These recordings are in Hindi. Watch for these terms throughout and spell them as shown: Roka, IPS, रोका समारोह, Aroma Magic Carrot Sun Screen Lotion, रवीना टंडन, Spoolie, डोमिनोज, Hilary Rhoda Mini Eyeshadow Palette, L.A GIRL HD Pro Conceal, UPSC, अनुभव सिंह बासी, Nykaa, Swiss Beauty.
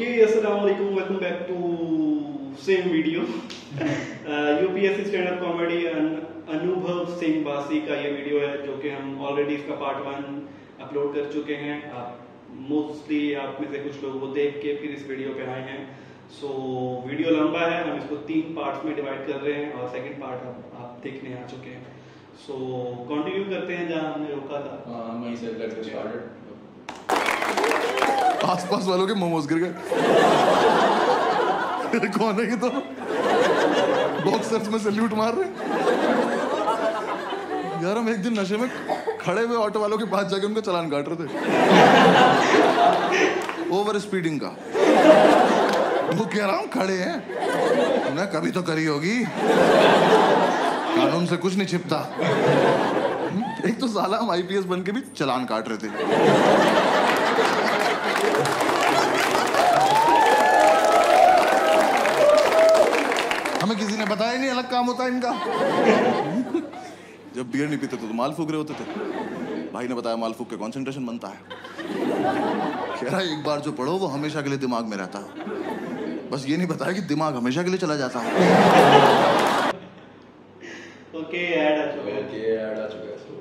Assalamualaikum, welcome back to same video। UPSC stand up comedy अनुभव सिंह बासी का ये वीडियो है जो कि हम ऑलरेडी इसका पार्ट 1 अपलोड कर चुके हैं। आप मोस्टली आप में से कुछ लोग वो देख के फिर इस वीडियो पे आए हैं। सो वीडियो लंबा है, हम इसको 3 पार्ट्स में डिवाइड कर रहे हैं और सेकंड पार्ट आप देखने आ चुके हैं। सो कंटिन्यू करते हैं जहाँ हमने रोका था। वहीं से लेट्स गेट स्टार्टेड। आसपास वालों के मोमोज गिर गए। कौन है ये तो? बॉक्सर्स में सैल्यूट मार रहे। यार हम एक दिन नशे में खड़े हुए ऑटो वालों के पास जाके उनका चालान काट रहे थे ओवर स्पीडिंग का। वो कह रहा हूँ खड़े हैं ना, कभी तो करी होगी, कानून से कुछ नहीं छिपता। एक तो साला हम IPS बन के भी चालान काट रहे थे। हमें किसी ने बताया नहीं, अलग काम होता है इनका। जब बियर नहीं पीते तो माल फूक रहे होते थे। भाई ने बताया माल फूक के कंसंट्रेशन बनता है। कह रहा एक बार जो पढ़ो वो हमेशा के लिए दिमाग में रहता है, बस ये नहीं बताया कि दिमाग हमेशा के लिए चला जाता है। ओके ऐड आ चुका है। ओके ऐड आ चुका है। सो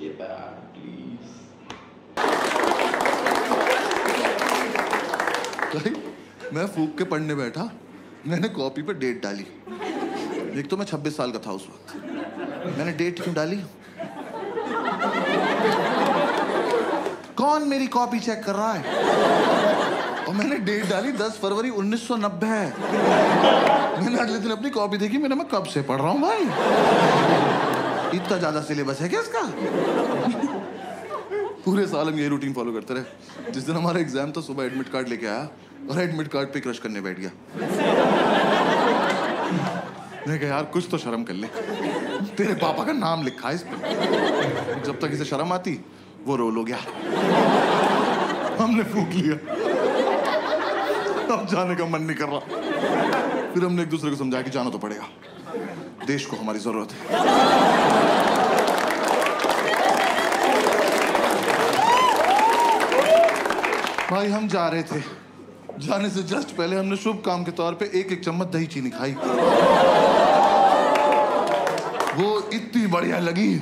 के बैड प्लीज भाई। मैं फूक के पढ़ने बैठा, मैंने कॉपी पे डेट डाली। एक तो मैं 26 साल का था उस वक्त। मैंने डेट क्यों डाली? कौन मेरी कॉपी चेक कर रहा है? और मैंने डेट डाली 10 फरवरी 1990। मैंने अगले दिन अपनी कॉपी देखी, मैंने मैं कब से पढ़ रहा हूँ भाई, इतना ज्यादा सिलेबस है क्या इसका? पूरे साल हम यही रूटीन फॉलो करते रहे। जिस दिन हमारा एग्जाम था, सुबह एडमिट कार्ड लेके आया और एडमिट कार्ड पे क्रश करने बैठ गया। मैंने कहा यार कुछ तो शर्म कर ले, तेरे पापा का नाम लिखा है इस पर। जब तक इसे शर्म आती वो रोल हो गया। हमने फूंक लिया, अब जाने का मन नहीं कर रहा। फिर हमने एक दूसरे को समझाया कि जाना तो पड़ेगा, देश को हमारी जरूरत है। भाई हम जा रहे थे, जाने से जस्ट पहले हमने शुभ काम के तौर पे 1 चम्मच दही चीनी खाई। वो इतनी बढ़िया लगी,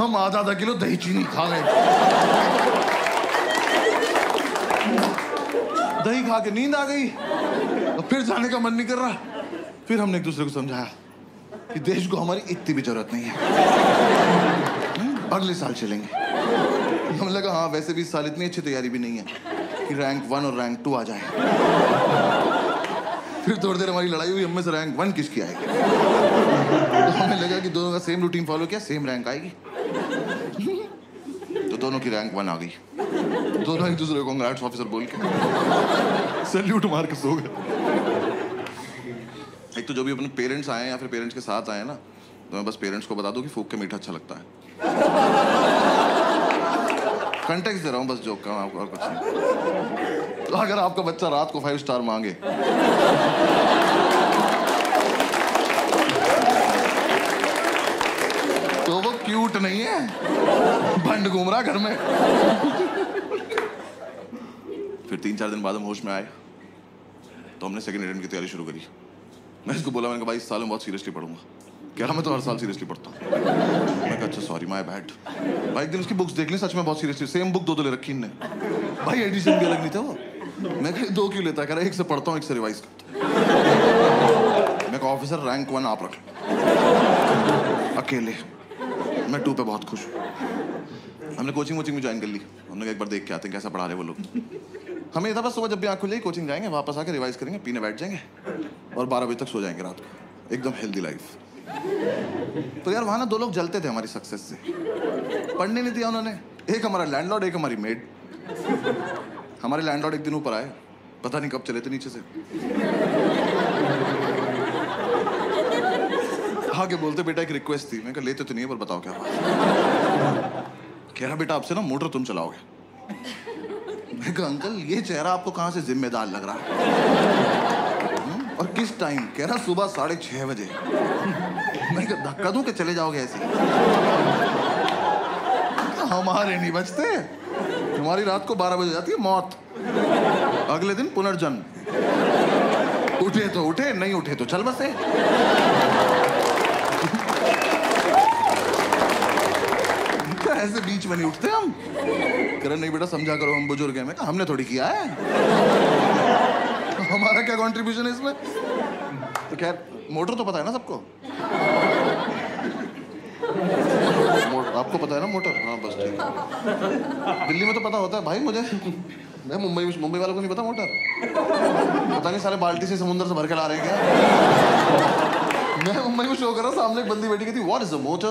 हम आधा किलो दही चीनी खा गए। दही खा के नींद आ गई और फिर जाने का मन नहीं कर रहा। फिर हमने एक दूसरे को समझाया कि देश को हमारी इतनी भी जरूरत नहीं है, अगले साल चलेंगे। हमने कहा हाँ वैसे भी इस साल इतनी अच्छी तैयारी भी नहीं है कि रैंक 1 और रैंक 2 आ जाए। फिर थोड़ी देर हमारी लड़ाई हुई, हमें से रैंक 1 किसकी आएगी। तो हमें लगा कि दोनों का सेम रूटीन फॉलो किया, सेम रैंक आएगी। तो दोनों की रैंक 1 आ गई। दोनों एक दूसरे को कांग्रेट्स ऑफिसर बोल के सैल्यूट मार के सो गए। एक तो जो भी अपने पेरेंट्स आए या फिर पेरेंट्स के साथ आए ना, तो मैं बस पेरेंट्स को बता दूं कि फूक के मीठा अच्छा लगता है। कंटेक्स्ट दे रहा हूँ बस, जोक का और कुछ नहीं। तो अगर आपका बच्चा रात को 5 स्टार मांगे तो वो क्यूट नहीं है, बंड घूम रहा घर में। फिर 3-4 दिन बाद हम होश में आए तो हमने सेकंड की तैयारी शुरू करी। मैं इसको बोला, मैंने कहा भाई इस साल में बहुत सीरियसली पढ़ूंगा। कह रहा मैं तो हर साल सीरियसली पढ़ता हूँ। मैं कहा अच्छा सॉरी माय बैड। भाई एक दिन उसकी बुक्स देख ली, सच में बहुत सीरियसली सेम बुक 2 ले रखी इनने। भाई एडिशन भी अलग नहीं था वो। मैं कहा 2 क्यों लेता? कह रहा एक से पढ़ता हूँ एक से रिवाइज करता हूँ। मैं कहा ऑफिसर रैंक 1 आप रख लो अकेले, मैं 2 पे बहुत खुश हूँ। हमने कोचिंग वोचिंग भी ज्वाइन कर ली। हमने एक बार देख के आते हैं कैसा पढ़ा रहे वो लोग। हमें ये था बस सुबह जब भी आँख खुल जाएगी कोचिंग जाएंगे, वापस आके रिवाइज करेंगे, पीने बैठ जाएंगे और 12 बजे तक सो जाएंगे रात को, एकदम हेल्दी लाइफ। तो यार वहाँ ना 2 लोग जलते थे हमारी सक्सेस से, पढ़ने नहीं दिया उन्होंने। एक हमारा लैंडलॉर्ड, एक हमारी मेड। हमारे लैंडलॉर्ड एक दिन ऊपर आए, पता नहीं कब चले थे नीचे से। आके बोलते बेटा एक रिक्वेस्ट थी। मैं कहा लेते तो नहीं है पर बताओ क्या बात। कह रहा बेटा आपसे ना मोटर तुम चलाओगे। मैं कहा अंकल ये चेहरा आपको कहाँ से जिम्मेदार लग रहा है और किस टाइम? कह रहा सुबह 6:30 बजे। मैं कहा धक्का दूं के चले जाओगे ऐसे? हमारे नहीं बचते, तुम्हारी रात को 12 बजे जाती है मौत, अगले दिन पुनर्जन्म। उठे तो उठे, नहीं उठे तो चल बसे। क्या ऐसे बीच में नहीं उठते हम? करें नहीं बेटा, समझा करो, हम बुजुर्ग हैं। मैं कहा हमने थोड़ी किया है, हमारा क्या कंट्रीब्यूशन है इसमें? तो खैर मोटर तो पता है ना सबको, आपको पता है ना मोटर? हाँ बस ठीक है। दिल्ली में तो पता होता है भाई मुझे, मैं मुंबई वालों को नहीं पता मोटर। पता नहीं सारे बाल्टी से समुंदर से भर के ला रहे हैं क्या। मैं मुंबई में शो कर रहा, सामने एक बंदी बैठी कहती व्हाट इज अ मोटर।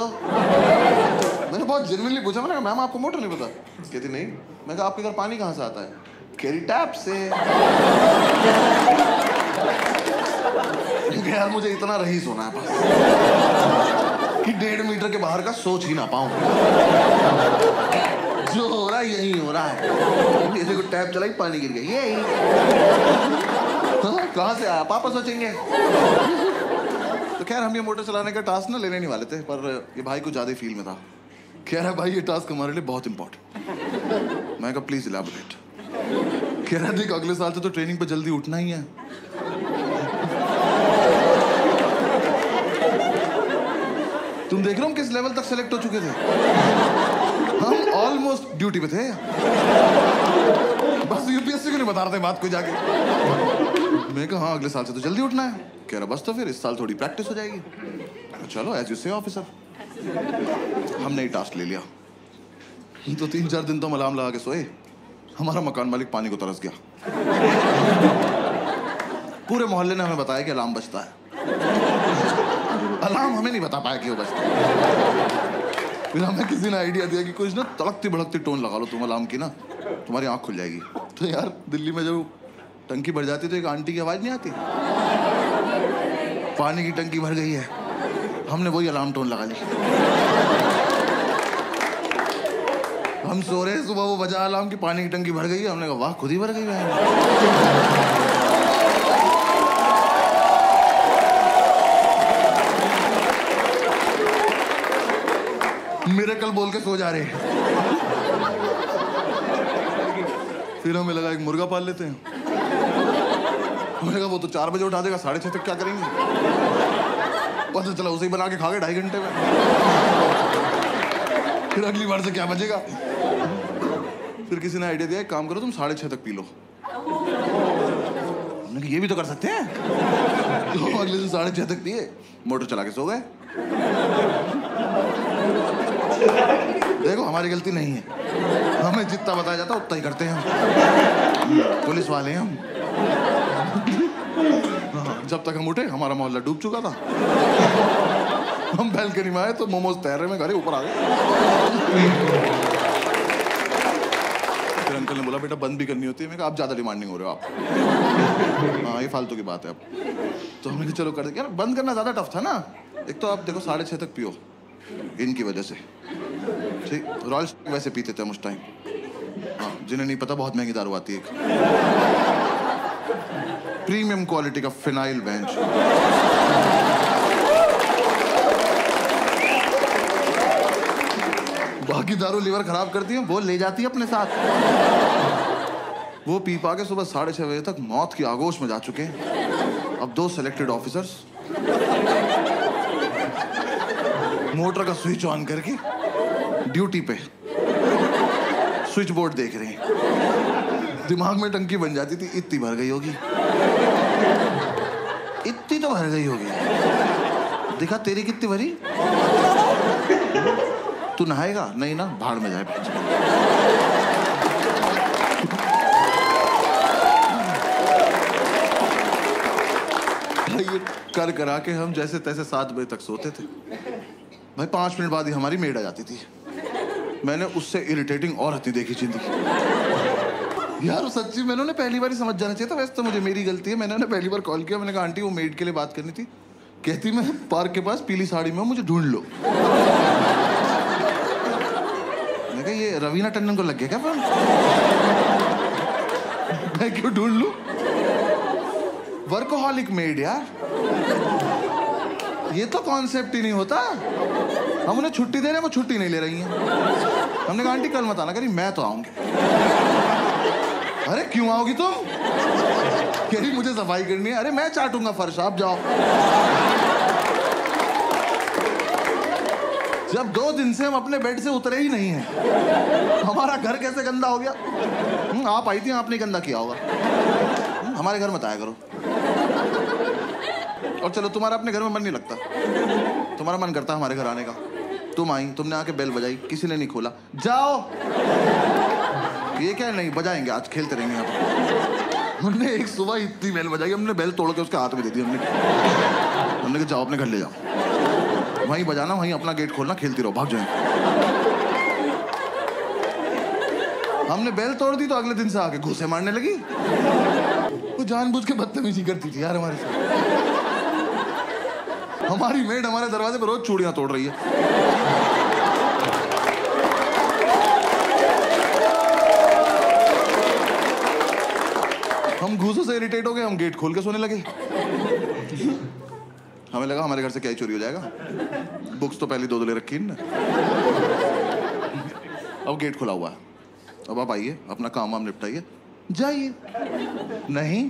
मैंने बहुत जेन्युइनली पूछा, मैंने कहा मैम आपको मोटर नहीं पता? कहती नहीं। मैं कहा आपके घर पानी कहाँ से आता है? कहती टैप से। यार मुझे इतना रहीस होना है बस कि 1.5 मीटर के बाहर का सोच ही ना पाऊं। जो हो रहा है यही हो रहा है। ऐसे को टैप चलाई, पानी गिर गया, यही। कहाँ से आया पापा सोचेंगे। तो खैर हम ये मोटर चलाने का टास्क ना लेने नहीं वाले थे, पर ये भाई कुछ ज्यादा फील में था। कह रहा भाई ये टास्क हमारे लिए बहुत इंपॉर्टेंट। मैं कहा प्लीज इलाबोरेट। कह रहा देख अगले साल से तो ट्रेनिंग पर जल्दी उठना ही है। तुम देख रहे हो किस लेवल तक सेलेक्ट हो चुके थे। हम ऑलमोस्ट ड्यूटी पे थे, बस यूपीएससी को नहीं बता रहे थे बात कोई जाके। मैं कहा हाँ अगले साल से तो जल्दी उठना है। कह रहा बस तो फिर इस साल थोड़ी प्रैक्टिस हो जाएगी। चलो एज यू से ऑफिसर। हमने ही टास्क ले लिया। तो 3-4 दिन तो अलार्म लगा के सोए। हमारा मकान मालिक पानी को तरस गया। पूरे मोहल्ले ने हमें बताया कि अलार्म बजता है। अलार्म हमें नहीं बता पाया कि वो बजता। फिर हमें किसी ने आइडिया दिया कि कुछ ना तड़कती भड़कती टोन लगा लो तुम अलार्म की ना, तुम्हारी आंख खुल जाएगी। तो यार दिल्ली में जब टंकी भर जाती तो एक आंटी की आवाज़ नहीं आती, पानी की टंकी भर गई है। हमने वही अलार्म टोन लगा ली। हम सो रहे, सुबह वो बजा अलार्म की पानी की टंकी भर गई है। हमने कहा वाह खुद ही भर गई है। मिरेकल बोल के सो जा रहे। फिर हमें लगा एक मुर्गा पाल लेते हैं। हमने कहा वो तो 4 बजे उठा देगा, 6:30 तक क्या करेंगे? पता चला उसे ही बना के खा गए 2.5 घंटे में। फिर अगली बार से क्या बचेगा। फिर किसी ने आइडिया दिया एक काम करो तुम 6:30 तक पी लो। हमने कहा ये भी तो कर सकते हैं। तो अगले दिन 6:30 तक पिए, मोटर चला के सो गए। देखो हमारी गलती नहीं है, हमें जितना बताया जाता उतना ही करते हैं, पुलिस वाले हैं हम। जब तक हम उठे हमारा मोहल्ला डूब चुका था। हम बैलकनी में आए तो मोमोज तैर रहे, में घर ऊपर आ गए। फिर अंकल ने बोला बेटा बंद भी करनी होती है। मैं कहा आप ज़्यादा डिमांडिंग हो रहे हो आप। हाँ ये फालतू की बात है आप। तो हमने कहा चलो कर दे। यार बंद करना ज़्यादा टफ था ना। एक तो आप देखो 6:30 तक पियो इनकी वजह से, ठीक। रॉयल वैसे पीते थे हम उस टाइम। हाँ जिन्हें नहीं पता बहुत महंगी दारू आती है, प्रीमियम क्वालिटी का फिनाइल बेंच। बाकी दारू लीवर खराब करती है, वो ले जाती है अपने साथ। वो पी पा के सुबह 6:30 बजे तक मौत की आगोश में जा चुके हैं। अब 2 सिलेक्टेड ऑफिसर्स मोटर का स्विच ऑन करके ड्यूटी पे स्विच बोर्ड देख रहे हैं। दिमाग में टंकी बन जाती थी, इतनी भर गई होगी, इतनी तो भर गई होगी, देखा तेरी कितनी भरी। तू नहाएगा? नहीं ना, भाड़ में जाए बेच। ये कर करा के हम जैसे तैसे 7 बजे तक सोते थे। भाई 5 मिनट बाद ही हमारी मेड आ जाती थी। मैंने उससे इरिटेटिंग औरत नहीं देखी जिंदगी। यार सच्ची मैंने उन्हें पहली बार ही समझ जाना चाहिए था। वैसे तो मुझे मेरी गलती है, मैंने उन्हें पहली बार कॉल किया। मैंने कहा आंटी वो मेड के लिए बात करनी थी। कहती मैं पार्क के पास पीली साड़ी में हूँ, मुझे ढूंढ लो। मैं कहा ये रवीना टंडन को लग गया क्या फोन? मैं क्यों ढूंढ लूँ? वर्कोहॉलिक मेड यार। ये तो कॉन्सेप्ट ही नहीं होता। हम उन्हें छुट्टी दे रहे हैं, वो छुट्टी नहीं ले रही हैं। हमने कहा आंटी कल मत आना, करी मैं तो आऊंगी। अरे क्यों आओगी तुम? कह रही मुझे सफाई करनी है। अरे मैं चाटूंगा फर्श, आप जाओ। जब 2 दिन से हम अपने बेड से उतरे ही नहीं हैं, हमारा घर कैसे गंदा हो गया? आप आई थी, आपने गंदा किया होगा। हमारे घर मत आया करो। और चलो तुम्हारा अपने घर में मन नहीं लगता, तुम्हारा मन करता हमारे घर आने का। तुम आई, तुमने आके बेल बजाई, किसी ने नहीं खोला। जाओ। ये क्या नहीं बजाएंगे, आज खेलते रहेंगे आप। हमने एक सुबह इतनी बेल बजाई, हमने बेल तोड़ के उसके हाथ में दे दी। हमने कहा जाओ अपने घर ले जाओ, वहीं बजाना, वहीं अपना गेट खोलना, खेलती रहो, भाग जाएंगे। हमने बेल तोड़ दी तो अगले दिन से आके घूसे मारने लगी। वो जानबूझ के बदतमीजी करती थी यार हमारे साथ। हमारी मेड हमारे दरवाजे पर रोज चूड़ियां तोड़ रही है। हम घूसों से इरिटेट हो गए, हम गेट खोल के सोने लगे। हमें लगा हमारे घर से क्या चोरी हो जाएगा, बुक्स तो पहले 2 ले रखी ना। अब गेट खुला हुआ है, अब आप आइए, अपना काम वाम निपटाइए, जाइए। नहीं,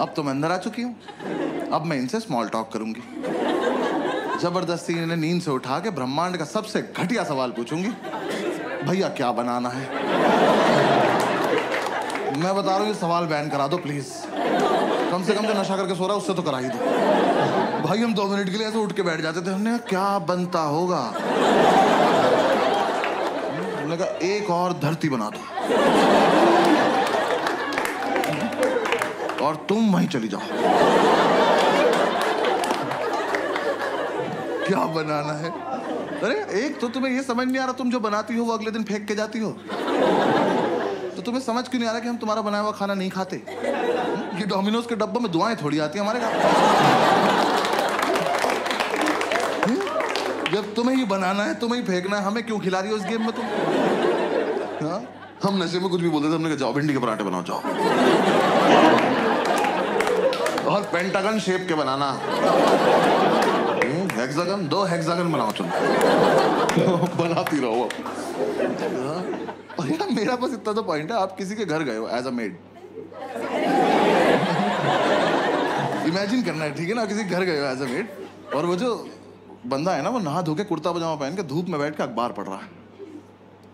अब तो मैं अंदर आ चुकी हूँ, अब मैं इनसे स्मॉल टॉक करूँगी। जबरदस्ती इन्हें नींद से उठा के ब्रह्मांड का सबसे घटिया सवाल पूछूंगी, भैया क्या बनाना है? मैं बता रहा हूँ, ये सवाल बैन करा दो प्लीज। कम से कम जो नशा करके सो रहा है उससे तो करा ही दो भाई। हम 2 मिनट के लिए ऐसे उठ के बैठ जाते थे। हमने कहा क्या बनता होगा? हमने कहा एक और धरती बना दो और तुम वहीं चली जाओ। क्या बनाना है? अरे एक तो तुम्हें ये समझ नहीं आ रहा, तुम जो बनाती हो वो अगले दिन फेंक के जाती हो, तो तुम्हें समझ क्यों नहीं आ रहा कि हम तुम्हारा बनाया हुआ खाना नहीं खाते? ये डोमिनोज के डब्बे में दुआएं थोड़ी आती है हमारे घर। जब तुम्हें ही बनाना है, तुम्हें ही फेंकना है, हमें क्यों खिला रही हो इस गेम में तुम? हाँ? हम नशे में कुछ भी बोलते थे। हमने कहा जाओ भिंडी के पराठे बनाओ, जाओ, और पेंटागन शेप के बनाना, हेक्सागन, 2 हेक्सागन बनाओ तुम। बनाती रहो आप। यार मेरा बस इतना तो पॉइंट है, आप किसी के घर गए हो एज अ मेड, इमेजिन करना है ठीक है ना, किसी के घर गए हो एज अ मेड, और वो जो बंदा है ना, वो नहा धो के कुर्ता पजामा पहन के धूप में बैठ के अखबार पढ़ रहा है।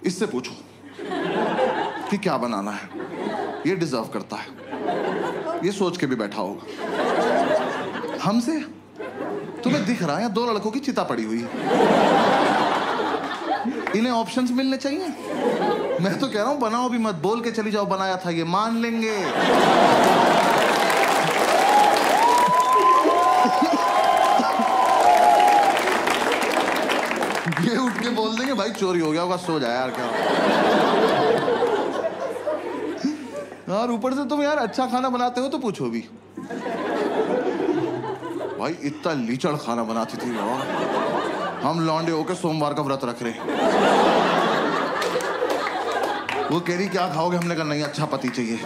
इससे पूछो कि क्या बनाना है, ये डिजर्व करता है। ये सोच के भी बैठा होगा। हमसे तुम्हें दिख रहा है 2 लड़कों की चिता पड़ी हुई है, इन्हें ऑप्शंस मिलने चाहिए। मैं तो कह रहा हूं बनाओ भी मत, बोल के चली जाओ बनाया था ये, मान लेंगे। ये उठ के बोल देंगे भाई चोरी हो गया होगा, सो जा यार, क्या यार। ऊपर से तुम यार अच्छा खाना बनाते हो तो पूछो भी। भाई इतना लीचड़ खाना बनाती थी यार। हम लौंडे होके सोमवार का व्रत रख रहे। वो कह रही क्या खाओगे? हमने कहा नहीं, अच्छा पति चाहिए।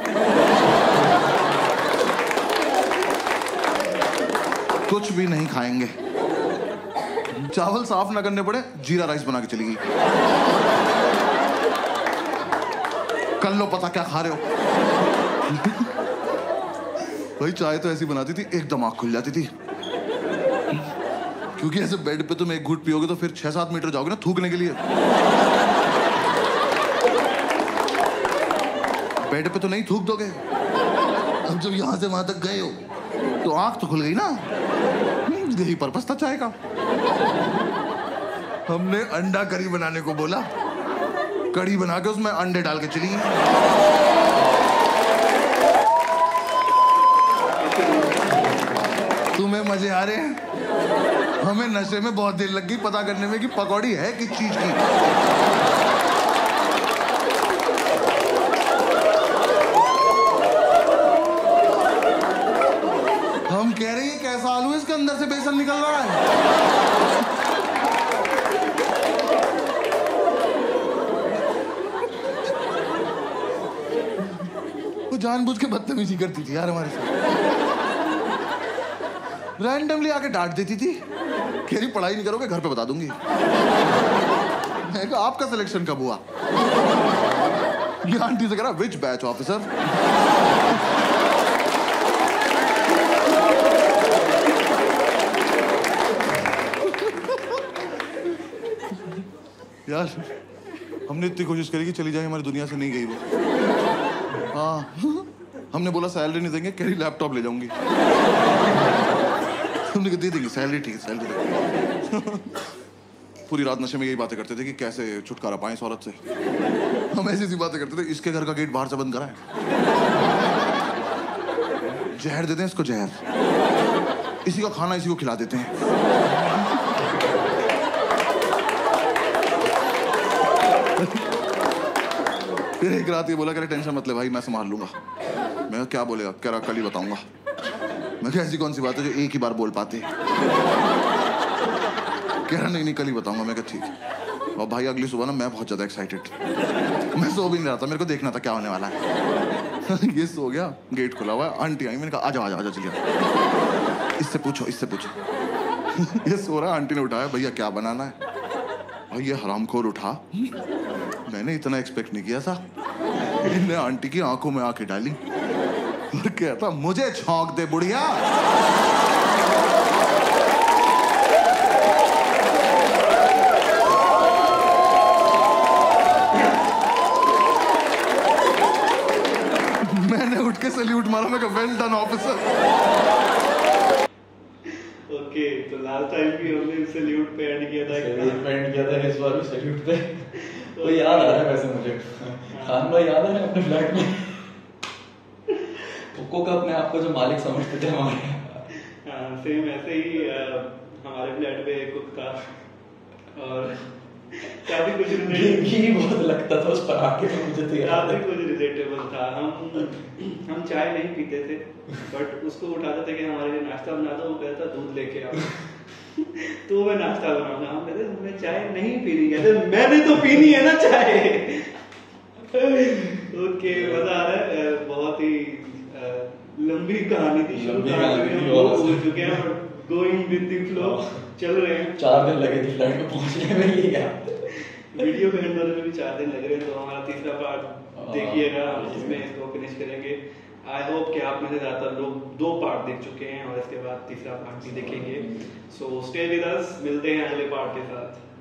कुछ भी नहीं खाएंगे। चावल साफ ना करने पड़े, जीरा राइस बना के चली गई। कर लो पता क्या खा रहे हो। भाई चाय तो ऐसी बनाती थी, एकदम आँख खुल जाती थी, क्योंकि ऐसे बेड पे तुम 1 घूंट पियोगे तो फिर 6-7 मीटर जाओगे ना थूकने के लिए। बेड पे तो नहीं थूक दोगे, अब जब यहाँ से वहां तक गए हो तो आँख तो खुल गई ना, यही पर्पस था चाय का। हमने अंडा करी बनाने को बोला, कड़ी बना के उसमें अंडे डाल के चली। तुम्हें मजे आ रहे हैं? हमें नशे में बहुत देर लग गई पता करने में कि पकौड़ी है किस चीज की। हम कह रहे हैं कैसा आलू, इसके अंदर से बेसन निकल रहा है। जानबूझ के बदतमीजी करती थी यार हमारे साथ। रैंडमली आके डांट देती थी। कह रही पढ़ाई नहीं करोगे घर पे बता दूंगी। मैंने कहा आपका सिलेक्शन कब हुआ? ये आंटी से कह रहा विच बैच ऑफिसर? यार हमने इतनी कोशिश करी कि चली जाए, हमारी दुनिया से नहीं गई वो। हाँ हमने बोला सैलरी नहीं देंगे, कह रही लैपटॉप ले जाऊंगी। हमने कहा दे देंगे सैलरी, ठीक है सैलरी दे। पूरी रात नशे में यही बातें करते थे कि कैसे छुटकारा पाएं इस औरत से। हम ऐसी ऐसी बातें करते थे, इसके घर का गेट बाहर से बंद कराए, जहर देते हैं इसको, जहर, इसी का खाना इसी को खिला देते हैं। फिर एक रात ये बोला कह रहा टेंशन मत ले भाई मैं संभाल लूंगा। मैं क्या बोलेगा? कह रहा कल ही बताऊंगा। मैं कहा ऐसी कौन सी बात है जो एक ही बार बोल पाते? कह रहा नहीं नहीं कल ही बताऊंगा। मैं कहा ठीक। और भाई अगली सुबह ना मैं बहुत ज़्यादा एक्साइटेड, मैं सो भी नहीं रहा था, मेरे को देखना था क्या होने वाला है। ये सो गया, गेट खुला हुआ है, आंटी आई, मैंने कहा आ जाओ आ जाओ आ जाओ, चलिए इससे पूछो इससे पूछो। ये सो रहा, आंटी ने उठाया, भैया क्या बनाना है? और ये हरामखोर उठा, मैंने इतना एक्सपेक्ट नहीं किया था, इन्हें आंटी की आंखों में आंखें डाली और कहता मुझे छौंक दे बुढ़िया। मैंने उठ के सैल्यूट मारा, मैं वेल डन ऑफिसर। तो लास्ट टाइम भी हमने सैल्यूट पे एंड किया था, इस बार भी सैल्यूट पे। तो याद आ रहा है वैसे मुझे, खान भाई याद आ रहा है अपने फ्लैट में कुक्को का अपने आप को जो मालिक समझते थे हमारे। सेम ऐसे ही हमारे फ्लैट पे एक कुक था और काफी कुछ घी बहुत लगता था उस पराठे में, मुझे तो याद है कुछ रिजेक्टेबल था। हम चाय नहीं पीते थे बट उसको उठाते थे कि हमारे लिए नाश्ता बना दो, वो कहता दूध लेके आओ। तो मैं नाश्ता बनाऊंगा, हम कहते हमने चाय नहीं पीनी, कहते मैंने तो पीनी है ना चाय। ओके मजा आ रहा है, बहुत ही लंबी कहानी थी, शुरू चुके हैं गोइंग विद द फ्लो, चल रहे हैं। 4 दिन लगे थे फ्लाइट में पहुंचने में, ये वीडियो के एंड में भी 4 दिन लग रहे हैं। तो हमारा तीसरा पार्ट देखिएगा, हम इसमें इसको फिनिश करेंगे। आई होप कि आप में से ज़्यादातर लोग 2 पार्ट देख चुके हैं और इसके बाद तीसरा पार्ट भी देखेंगे। सो स्टे विद अस, मिलते हैं अगले पार्ट के साथ।